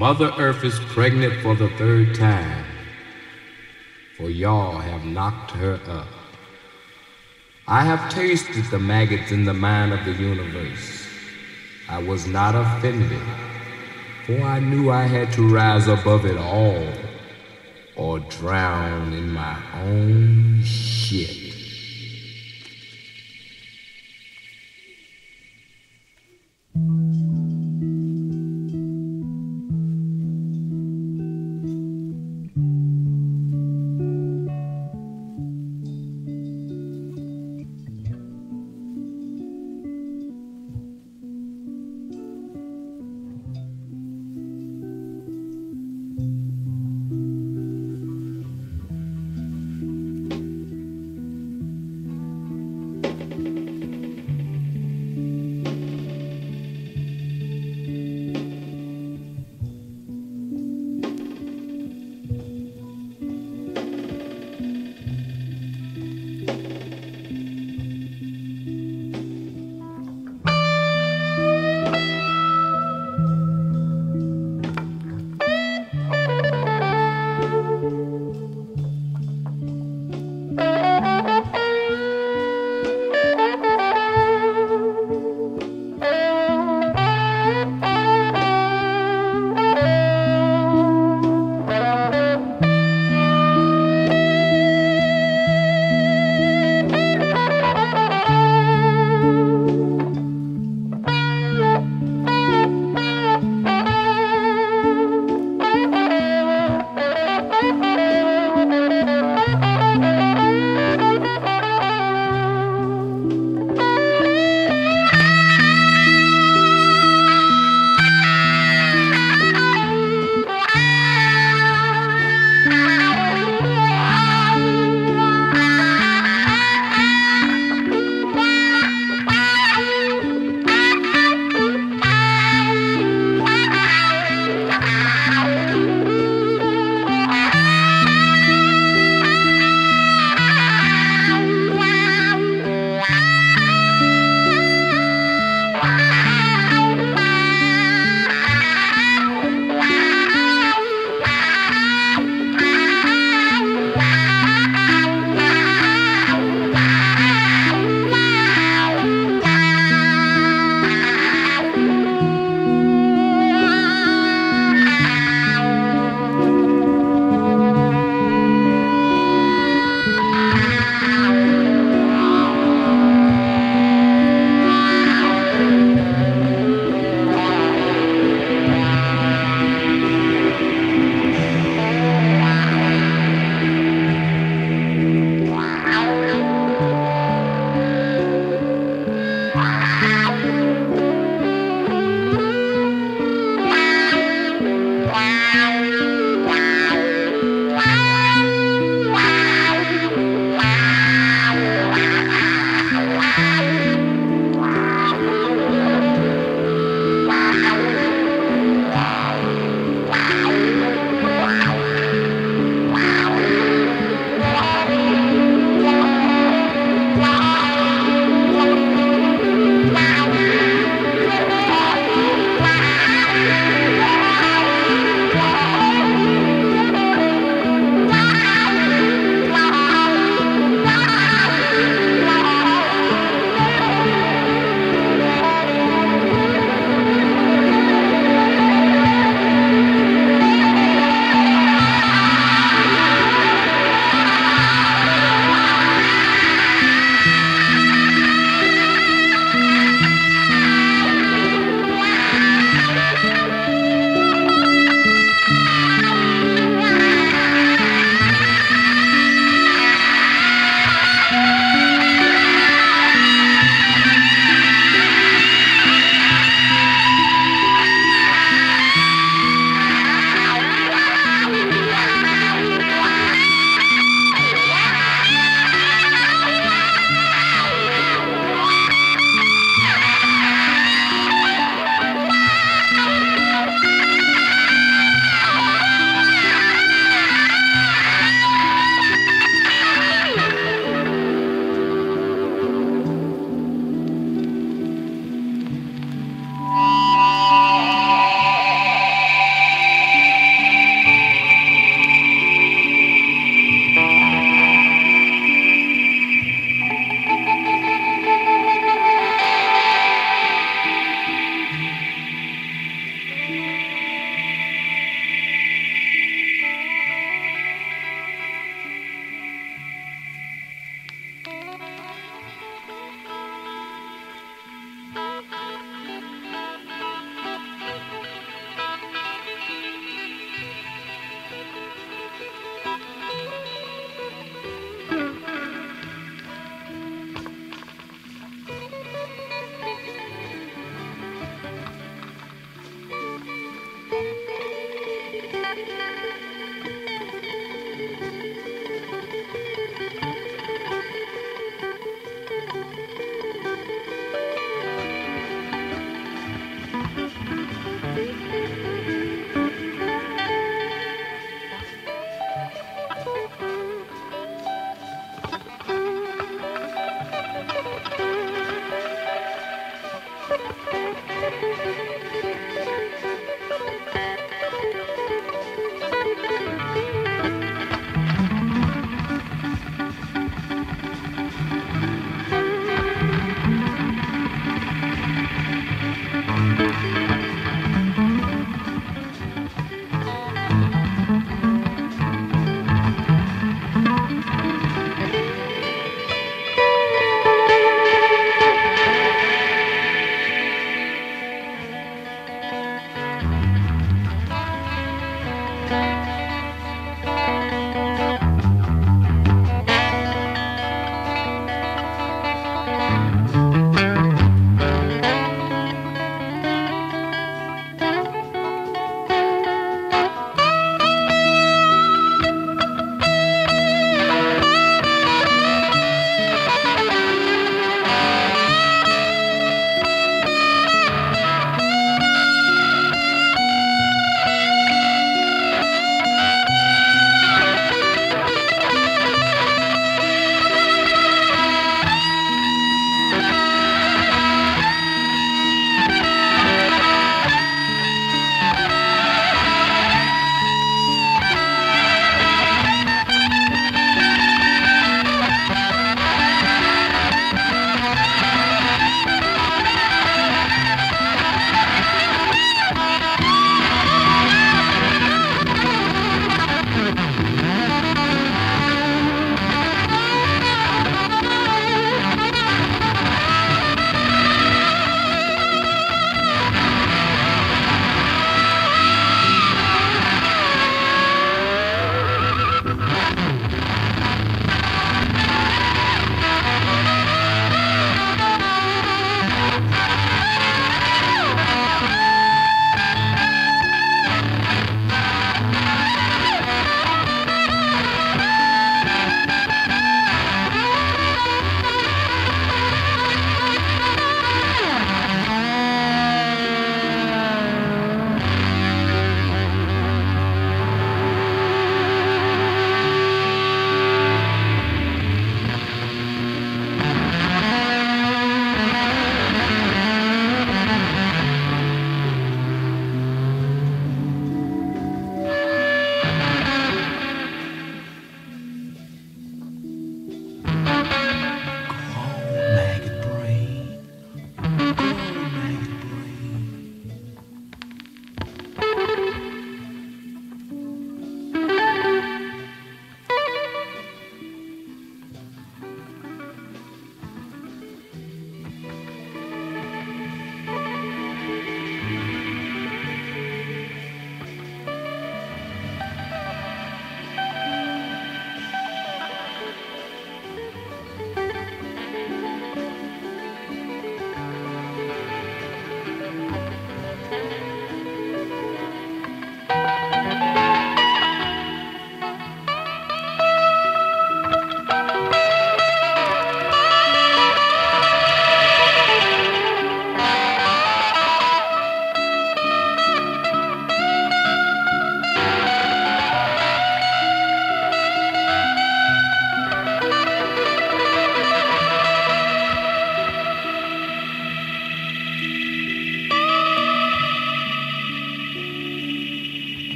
Mother Earth is pregnant for the third time, for y'all have knocked her up. I have tasted the maggots in the mind of the universe. I was not offended, for I knew I had to rise above it all or drown in my own shit.